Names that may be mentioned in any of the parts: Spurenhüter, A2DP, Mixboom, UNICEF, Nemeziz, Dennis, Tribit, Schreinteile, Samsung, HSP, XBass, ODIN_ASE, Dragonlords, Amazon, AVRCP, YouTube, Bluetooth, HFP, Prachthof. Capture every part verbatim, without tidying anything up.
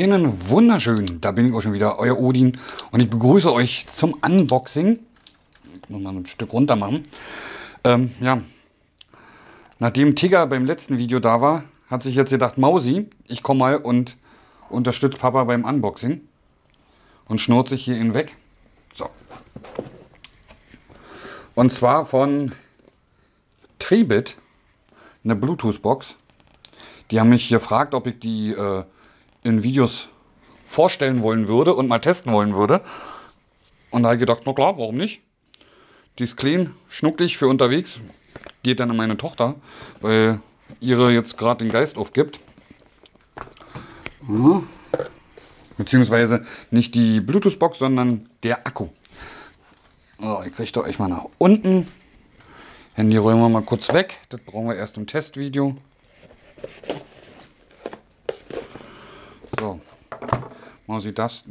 Einen wunderschönen, da bin ich auch schon wieder, euer Odin, und ich begrüße euch zum Unboxing. Ich muss mal ein Stück runter machen. Ähm, ja, nachdem Tigger beim letzten Video da war, hat sich jetzt gedacht, Mausi, ich komme mal und unterstütze Papa beim Unboxing. Und schnurrt sich hier hinweg. So. Und zwar von Tribit, eine Bluetooth-Box. Die haben mich gefragt, ob ich die äh, in Videos vorstellen wollen würde und mal testen wollen würde. Und da habe ich gedacht, na klar, warum nicht? Die ist clean, schnucklig für unterwegs. Geht dann an meine Tochter, weil ihre jetzt gerade den Geist aufgibt. Mhm. Beziehungsweise nicht die Bluetooth-Box, sondern der Akku. So, ich richte euch mal nach unten. Handy räumen wir mal kurz weg. Das brauchen wir erst im Testvideo. So, Mausi, das.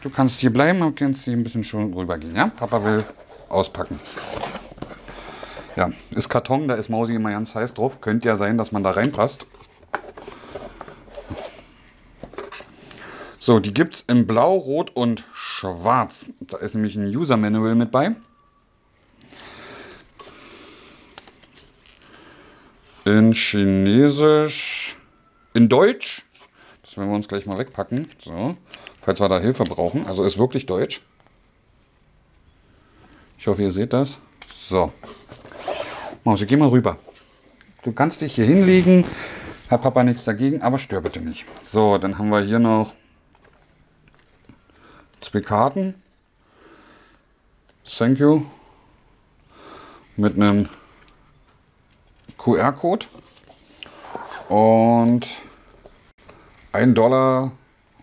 Du kannst hier bleiben, du kannst hier ein bisschen schon rübergehen, ja? Papa will auspacken. Ja, ist Karton, da ist Mausi immer ganz heiß drauf. Könnte ja sein, dass man da reinpasst. So, die gibt es in Blau, Rot und Schwarz. Da ist nämlich ein User Manual mit bei. In Chinesisch, in Deutsch. Das werden wir uns gleich mal wegpacken, so, falls wir da Hilfe brauchen. Also ist wirklich deutsch. Ich hoffe, ihr seht das. So. Mausi, geh mal rüber. Du kannst dich hier hinlegen. Hat Papa nichts dagegen, aber stör bitte nicht. So, dann haben wir hier noch zwei Karten. Thank you. Mit einem Q R-Code. Und ein Dollar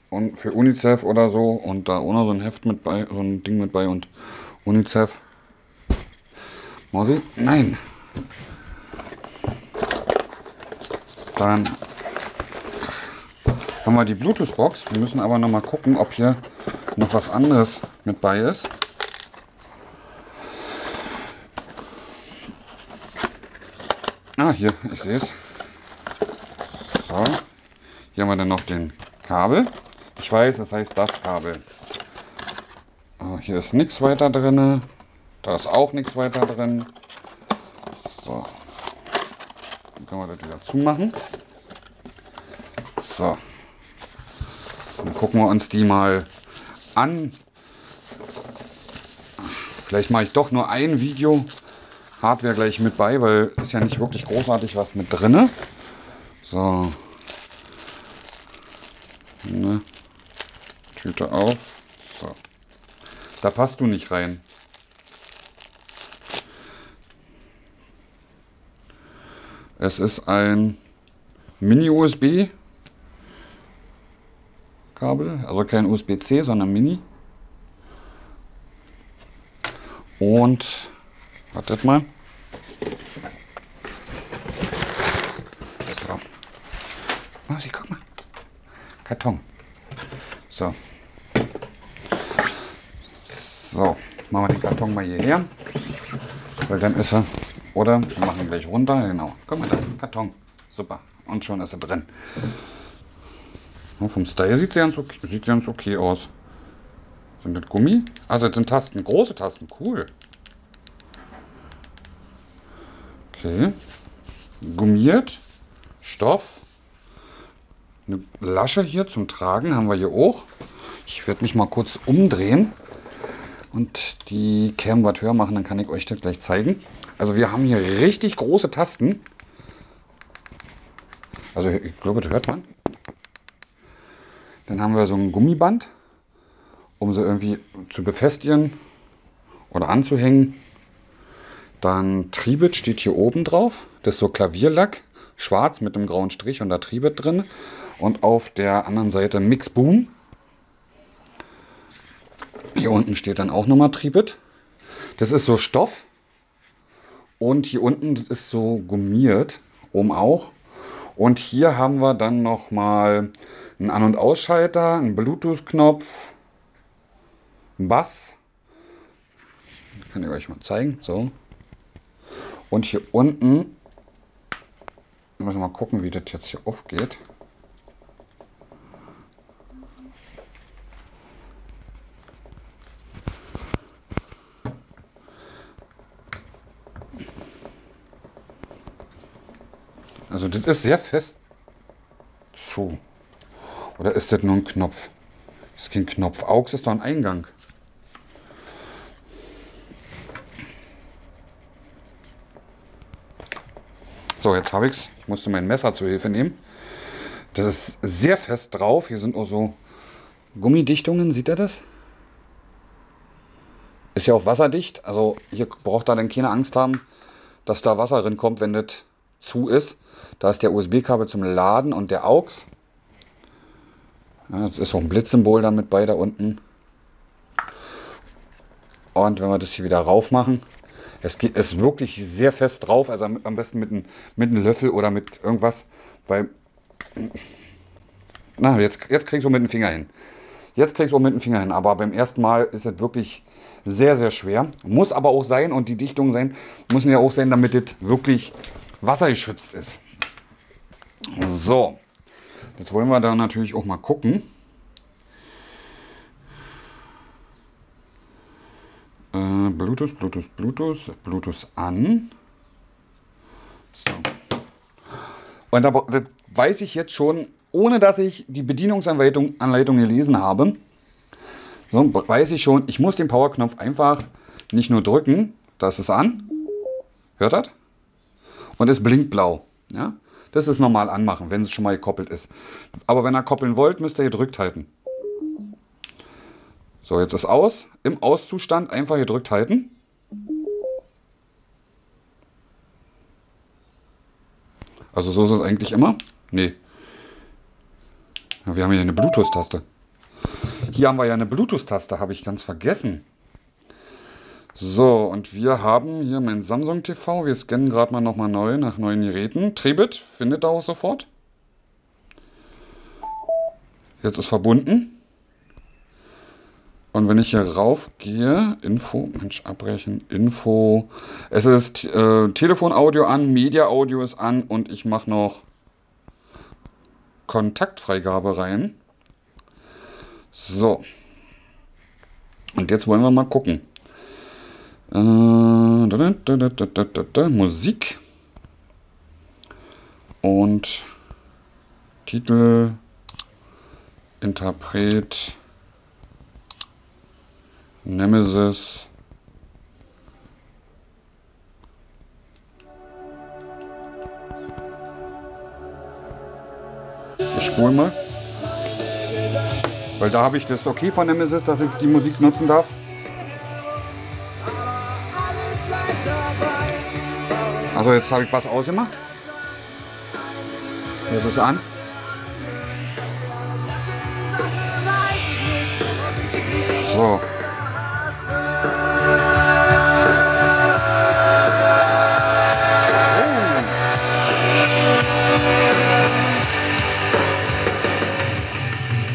und für UNICEF oder so, und da ohne so ein Heft mit bei, so ein Ding mit bei und UNICEF. Mausi? Nein! Dann haben wir die Bluetooth-Box. Wir müssen aber noch mal gucken, ob hier noch was anderes mit bei ist. Ah, hier, ich sehe es. So. Hier haben wir dann noch den Kabel. Ich weiß, das heißt das Kabel. Oh, hier ist nichts weiter drin. Da ist auch nichts weiter drin. So. Dann können wir das wieder zumachen. So. Dann gucken wir uns die mal an. Vielleicht mache ich doch nur ein Video Hardware gleich mit bei, weil ist ja nicht wirklich großartig was mit drin. So. Ne? Tüte auf. So. Da passt du nicht rein. Es ist ein Mini U S B-Kabel. Also kein U S B C, sondern Mini. Und wartet mal. So. Mausi, guck mal. Karton. So. So, machen wir den Karton mal hierher. Weil dann ist er. Oder wir machen ihn gleich runter. Genau. Guck mal da. Karton. Super. Und schon ist er drin. Und vom Style sieht sie ganz okay, sieht sie ganz okay aus. Sind das Gummi? Also das sind Tasten. Große Tasten. Cool. Okay. Gummiert. Stoff. Eine Lasche hier zum Tragen haben wir hier auch. Ich werde mich mal kurz umdrehen und die Cam was höher machen, dann kann ich euch das gleich zeigen. Also wir haben hier richtig große Tasten. Also ich glaube, das hört man. Dann haben wir so ein Gummiband, um sie irgendwie zu befestigen oder anzuhängen. Dann Tribit steht hier oben drauf. Das ist so Klavierlack, schwarz mit einem grauen Strich und da Tribit drin. Und auf der anderen Seite Mixboom. Hier unten steht dann auch nochmal Tribit. Das ist so Stoff. Und hier unten ist so gummiert. Oben auch. Und hier haben wir dann nochmal einen An- und Ausschalter, einen Bluetooth-Knopf, einen Bass. Das kann ich euch mal zeigen. So. Und hier unten, ich muss mal gucken, wie das jetzt hier aufgeht. Also das ist sehr fest zu. Oder ist das nur ein Knopf? Das ist kein Knopf. A U X ist doch ein Eingang. So, jetzt habe ich es. Ich musste mein Messer zur Hilfe nehmen. Das ist sehr fest drauf. Hier sind auch so Gummidichtungen. Sieht ihr das? Ist ja auch wasserdicht. Also hier braucht ihr dann keine Angst haben, dass da Wasser drin kommt, wenn das zu ist. Da ist der U S B-Kabel zum Laden und der A U X. Ja, das ist auch ein Blitzsymbol dann mit bei da unten. Und wenn wir das hier wieder rauf machen, es geht, ist wirklich sehr fest drauf. Also am besten mit einem mit einem Löffel oder mit irgendwas, weil na, jetzt, jetzt kriegst du mit dem Finger hin. Jetzt kriegst du mit dem Finger hin, aber beim ersten Mal ist es wirklich sehr, sehr schwer. Muss aber auch sein, und die Dichtungen sein, müssen ja auch sein, damit es wirklich wassergeschützt ist. So, jetzt wollen wir da natürlich auch mal gucken. Äh, Bluetooth, Bluetooth, Bluetooth, Bluetooth an. So. Und da, das weiß ich jetzt schon, ohne dass ich die Bedienungsanleitung Anleitung gelesen habe, so, weiß ich schon, ich muss den Powerknopf einfach nicht nur drücken, das ist an, hört das? Und es blinkt blau. Ja? Das ist normal anmachen, wenn es schon mal gekoppelt ist. Aber wenn ihr koppeln wollt, müsst ihr gedrückt halten. So, jetzt ist aus. Im Auszustand einfach gedrückt halten. Also so ist es eigentlich immer. Nee. Ja, wir haben hier eine Bluetooth-Taste. Hier haben wir ja eine Bluetooth-Taste, habe ich ganz vergessen. So, und wir haben hier mein Samsung T V. Wir scannen gerade mal nochmal neu nach neuen Geräten. Tribit findet er auch sofort. Jetzt ist verbunden. Und wenn ich hier rauf gehe, Info, Mensch, abbrechen, Info. Es ist äh, Telefonaudio an, Media-Audio ist an und ich mache noch Kontaktfreigabe rein. So. Und jetzt wollen wir mal gucken. Uh, da, da, da, da, da, da, Musik und Titel, Interpret, Nemeziz. Ich spule mal, weil da habe ich das okay von Nemeziz, dass ich die Musik nutzen darf. Also jetzt habe ich was ausgemacht. Jetzt ist es an. So. Oh.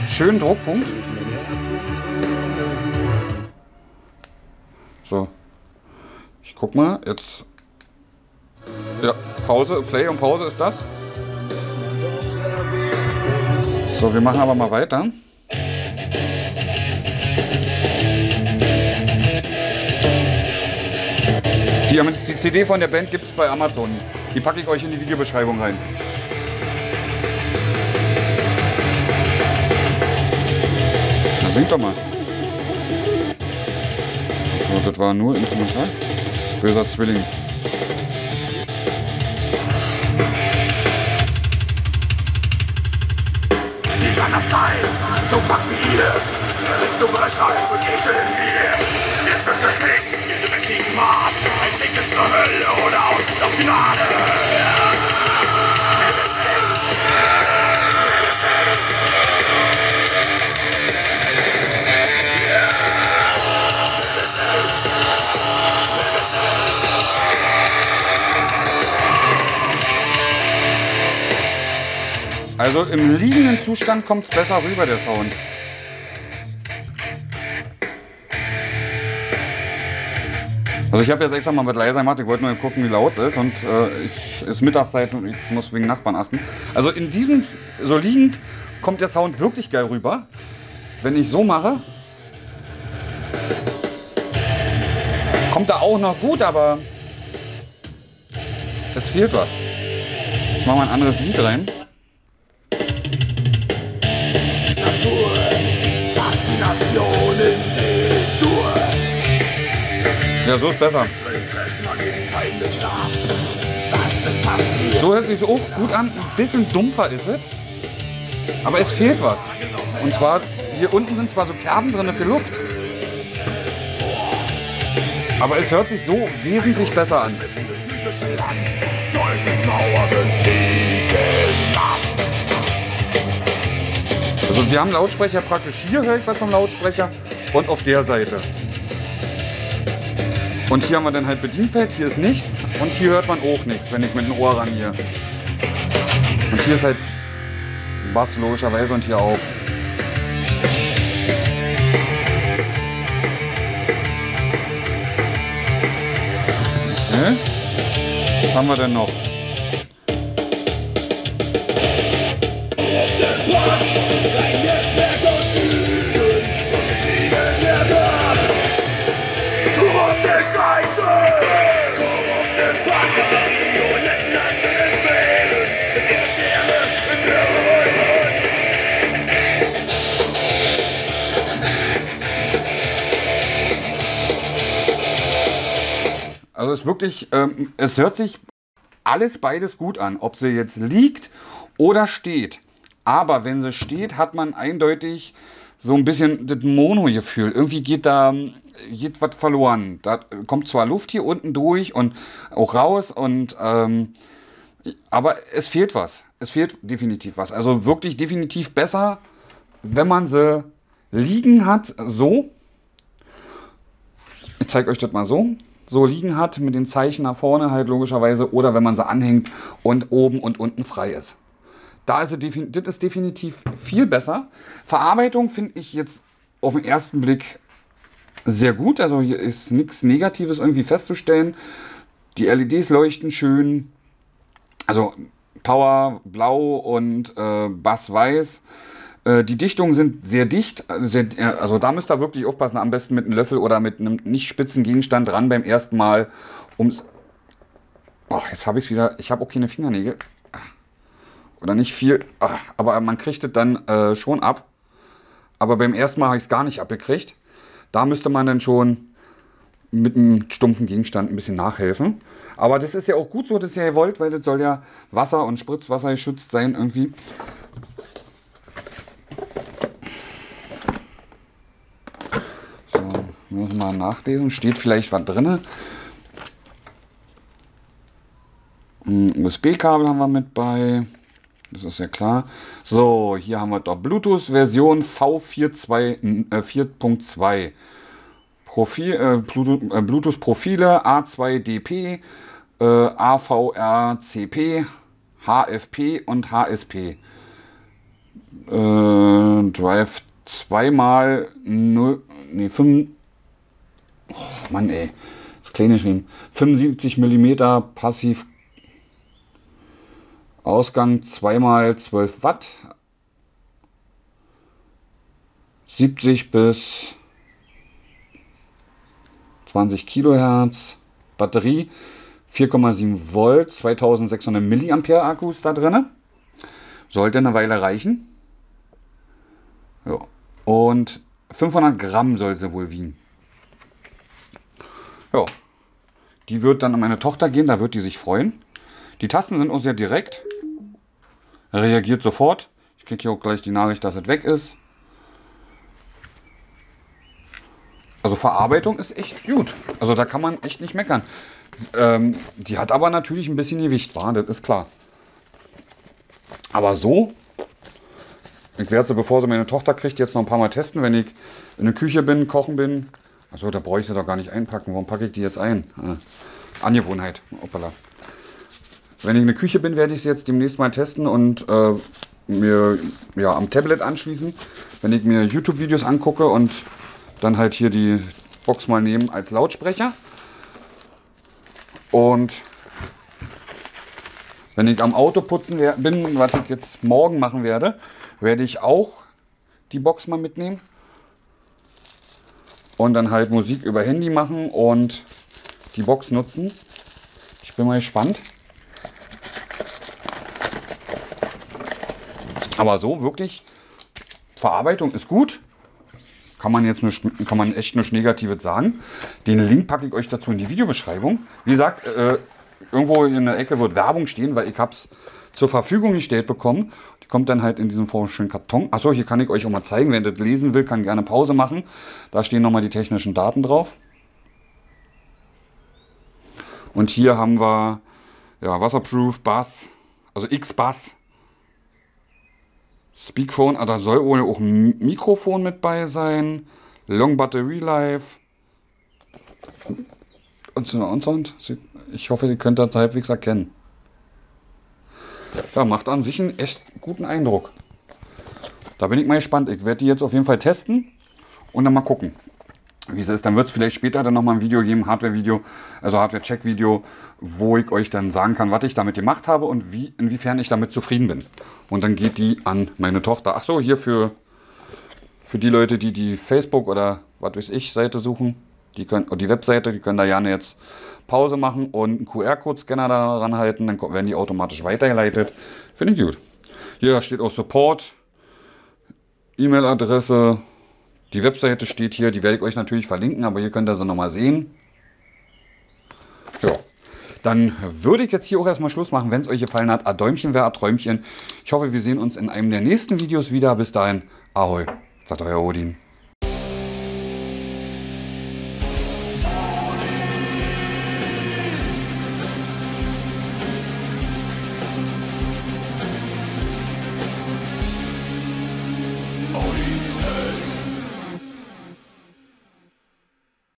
Schönen Druckpunkt. So. Ich guck mal, jetzt. Ja, Pause, Play und Pause ist das. So, wir machen aber mal weiter. Die, die C D von der Band gibt es bei Amazon. Die packe ich euch in die Videobeschreibung rein. Na, singt doch mal. So, das war nur instrumental. Böser Zwilling. So pack wie ihr, du Brecher, so geht in mir. Jetzt wird geklickt, jedem entgegen Mann, ein Ticket zur Hölle oder Aussicht auf die Gnade. Also im liegenden Zustand kommt es besser rüber, der Sound. Also ich habe jetzt extra mal mit leiser gemacht, ich wollte nur gucken, wie laut es ist. Und es äh, ist Mittagszeit und ich muss wegen Nachbarn achten. Also in diesem, so liegend, kommt der Sound wirklich geil rüber. Wenn ich so mache, kommt da auch noch gut, aber es fehlt was. Jetzt machen wir ein anderes Lied rein. Natur, Faszination in Detour. Ja, so ist besser. So hört sich auch gut an. Ein bisschen dumpfer ist es. Aber es fehlt was. Und zwar, hier unten sind zwar so Kerben drin für Luft. Aber es hört sich so wesentlich besser an. Also wir haben Lautsprecher praktisch hier, höre ich was vom Lautsprecher. Und auf der Seite. Und hier haben wir dann halt Bedienfeld, hier ist nichts. Und hier hört man auch nichts, wenn ich mit dem Ohr ran hier. Und hier ist halt Bass logischerweise und hier auch. Okay. Was haben wir denn noch? Also es wirklich, ähm, es hört sich alles beides gut an, ob sie jetzt liegt oder steht. Aber wenn sie steht, hat man eindeutig so ein bisschen das Mono-Gefühl. Irgendwie geht da geht was verloren. Da kommt zwar Luft hier unten durch und auch raus, und ähm, aber es fehlt was. Es fehlt definitiv was. Also wirklich definitiv besser, wenn man sie liegen hat, so. Ich zeige euch das mal so. So liegen hat, mit den Zeichen nach vorne halt logischerweise, oder wenn man sie anhängt und oben und unten frei ist. Da ist sie defin- das ist definitiv viel besser. Verarbeitung finde ich jetzt auf den ersten Blick sehr gut. Also hier ist nichts Negatives irgendwie festzustellen. Die L E Ds leuchten schön. Also Power blau und äh, Bass weiß. Die Dichtungen sind sehr dicht, sehr, also da müsst ihr wirklich aufpassen, am besten mit einem Löffel oder mit einem nicht spitzen Gegenstand dran beim ersten Mal, ums... Oh, jetzt habe ich es wieder, ich habe auch keine Fingernägel. Oder nicht viel, aber man kriegt es dann äh, schon ab. Aber beim ersten Mal habe ich es gar nicht abgekriegt. Da müsste man dann schon mit einem stumpfen Gegenstand ein bisschen nachhelfen. Aber das ist ja auch gut so, dass ihr wollt, weil das soll ja Wasser und Spritzwasser geschützt sein irgendwie. Muss mal nachlesen. Steht vielleicht was drin. U S B-Kabel haben wir mit bei. Das ist ja klar. So, hier haben wir doch Bluetooth-Version V vier Punkt zwei. Profil, äh, Bluetooth-Profile A zwei D P, äh, A V R C P, H F P und H S P. Äh, Drive zweimal null, nee, fünf. Oh Mann, ey. Das kleine Schlimm. fünfundsiebzig Millimeter passiv. Ausgang zwei mal zwölf Watt. siebzig bis zwanzig Kilohertz. Batterie vier Komma sieben Volt. zweitausendsechshundert Milliampere Akkus da drin. Sollte eine Weile reichen. Ja. Und fünfhundert Gramm soll sie wohl wiegen. Ja, die wird dann an meine Tochter gehen, da wird die sich freuen. Die Tasten sind auch sehr direkt. Reagiert sofort. Ich kriege hier auch gleich die Nachricht, dass es weg ist. Also Verarbeitung ist echt gut. Also da kann man echt nicht meckern. Ähm, die hat aber natürlich ein bisschen Gewicht, war, das ist klar. Aber so, ich werde sie, bevor sie meine Tochter kriegt, jetzt noch ein paar Mal testen, wenn ich in der Küche bin, kochen bin. Achso, da brauche ich sie doch gar nicht einpacken. Warum packe ich die jetzt ein? Ah, Angewohnheit. Hoppala. Wenn ich in der Küche bin, werde ich sie jetzt demnächst mal testen und äh, mir ja, am Tablet anschließen. Wenn ich mir YouTube-Videos angucke und dann halt hier die Box mal nehmen als Lautsprecher. Und wenn ich am Auto putzen bin, was ich jetzt morgen machen werde, werde ich auch die Box mal mitnehmen. Und dann halt Musik über Handy machen und die Box nutzen. Ich bin mal gespannt. Aber so wirklich, Verarbeitung ist gut. Kann man jetzt nur, kann man echt nichts Negatives sagen. Den Link packe ich euch dazu in die Videobeschreibung. Wie gesagt, äh, irgendwo in der Ecke wird Werbung stehen, weil ich habe es zur Verfügung gestellt bekommen. Die kommt dann halt in diesem schönen Karton. Achso, hier kann ich euch auch mal zeigen. Wer das lesen will, kann gerne Pause machen. Da stehen nochmal die technischen Daten drauf. Und hier haben wir ja, Wasserproof, Bass, also XBass. Speakphone, ah, da soll ohne auch ein Mikrofon mit bei sein. Long Battery Life. Und so und so. Ich hoffe, ihr könnt das halbwegs erkennen. Ja, macht an sich einen echt guten Eindruck. Da bin ich mal gespannt. Ich werde die jetzt auf jeden Fall testen und dann mal gucken, wie es ist. Dann wird es vielleicht später dann nochmal ein Video geben, Hardware-Video, also Hardware-Check-Video, wo ich euch dann sagen kann, was ich damit gemacht habe und wie, inwiefern ich damit zufrieden bin. Und dann geht die an meine Tochter. Ach so, hier für, für die Leute, die die Facebook- oder was weiß ich Seite suchen, die, können, die Webseite, die können da gerne jetzt Pause machen und einen Q R-Code-Scanner da ranhalten, dann werden die automatisch weitergeleitet. Finde ich gut. Hier steht auch Support, E-Mail-Adresse. Die Webseite steht hier, die werde ich euch natürlich verlinken, aber hier könnt ihr sie nochmal sehen. Ja. Dann würde ich jetzt hier auch erstmal Schluss machen, wenn es euch gefallen hat. A Däumchen wäre a Träumchen. Ich hoffe, wir sehen uns in einem der nächsten Videos wieder. Bis dahin, ahoi, sagt euer Odin.